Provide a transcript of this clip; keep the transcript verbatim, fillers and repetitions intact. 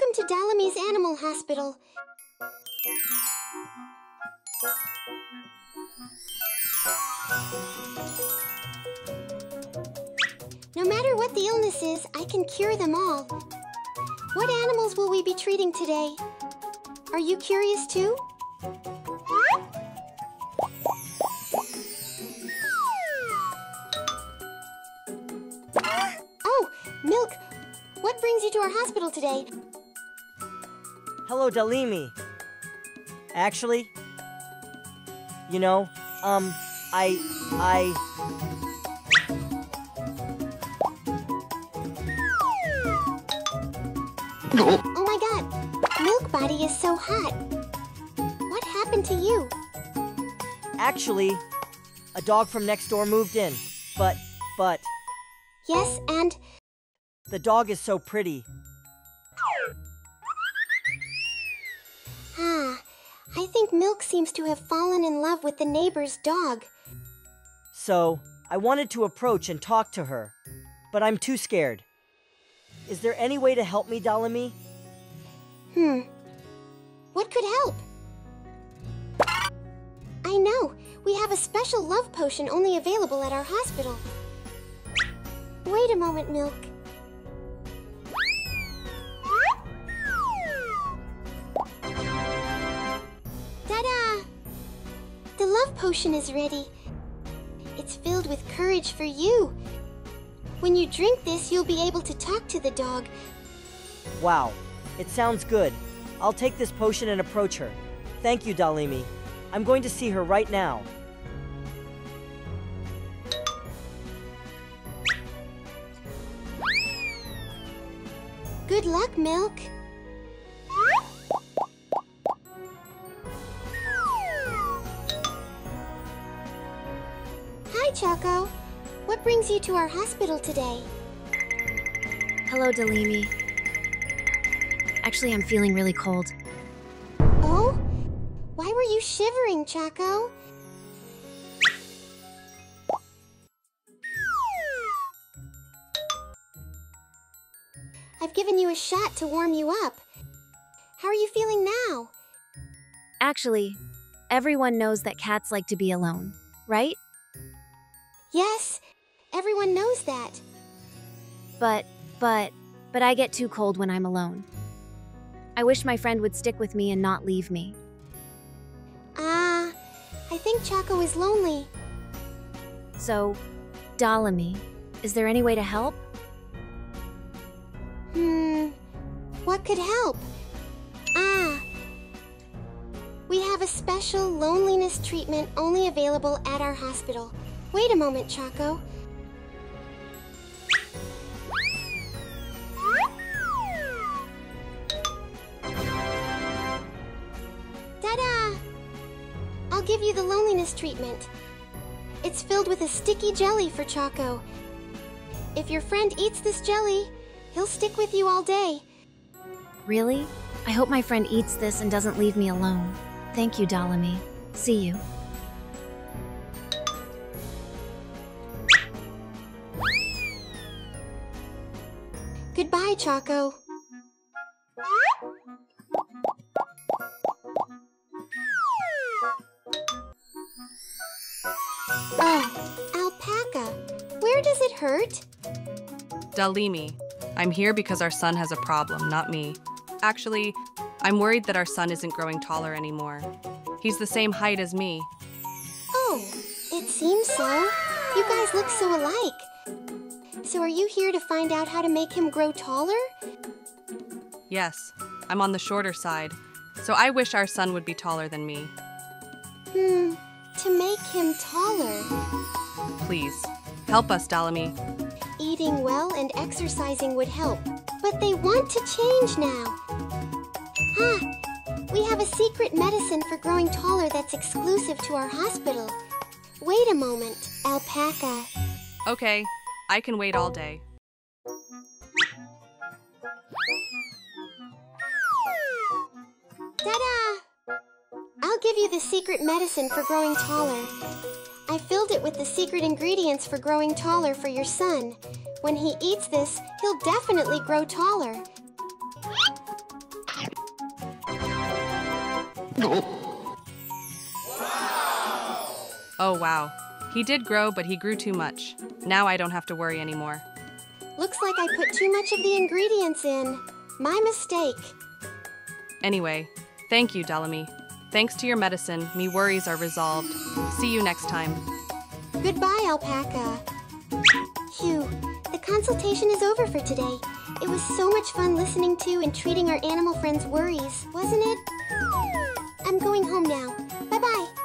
Welcome to Dalimi's Animal Hospital. No matter what the illness is, I can cure them all. What animals will we be treating today? Are you curious too? Oh, Milk, what brings you to our hospital today? Hello, Dalimi. Actually, you know, um, I, I... Oh my god, Milk Body is so hot. What happened to you? Actually, a dog from next door moved in, but, but... Yes, and? The dog is so pretty. Ah, I think Milk seems to have fallen in love with the neighbor's dog. So, I wanted to approach and talk to her, but I'm too scared. Is there any way to help me, Dalimi? Hmm. What could help? I know. We have a special love potion only available at our hospital. Wait a moment, Milk. Ta-da! The love potion is ready. It's filled with courage for you. When you drink this, you'll be able to talk to the dog. Wow, it sounds good. I'll take this potion and approach her. Thank you, Dalimi. I'm going to see her right now. Good luck, Milk. Hi, Choco. What brings you to our hospital today? Hello, Dalimi. Actually, I'm feeling really cold. Oh? Why were you shivering, Choco? I've given you a shot to warm you up. How are you feeling now? Actually, everyone knows that cats like to be alone, right? Yes. Everyone knows that. But, but, but I get too cold when I'm alone. I wish my friend would stick with me and not leave me. Ah, uh, I think Choco is lonely. So, Dalimi, is there any way to help? Hmm, what could help? Ah, we have a special loneliness treatment only available at our hospital. Wait a moment, Choco. I'll give you the loneliness treatment. It's filled with a sticky jelly for Choco. If your friend eats this jelly, he'll stick with you all day. Really? I hope my friend eats this and doesn't leave me alone. Thank you, Dalimi. See you. Goodbye, Choco. Hurt? Dalimi, I'm here because our son has a problem, not me. Actually, I'm worried that our son isn't growing taller anymore. He's the same height as me. Oh, it seems so. You guys look so alike. So are you here to find out how to make him grow taller? Yes, I'm on the shorter side, so I wish our son would be taller than me. Hmm, to make him taller. Please. Help us, Dalimi. Eating well and exercising would help, but they want to change now. Ah, we have a secret medicine for growing taller that's exclusive to our hospital. Wait a moment, Alpaca. Okay, I can wait all day. Ta-da! I'll give you the secret medicine for growing taller. I filled it with the secret ingredients for growing taller for your son. When he eats this, he'll definitely grow taller. Wow! Oh wow. He did grow, but he grew too much. Now I don't have to worry anymore. Looks like I put too much of the ingredients in. My mistake. Anyway, thank you, Dalimi. Thanks to your medicine, me worries are resolved. See you next time. Goodbye, Alpaca. Phew, the consultation is over for today. It was so much fun listening to and treating our animal friends' worries, wasn't it? I'm going home now. Bye-bye.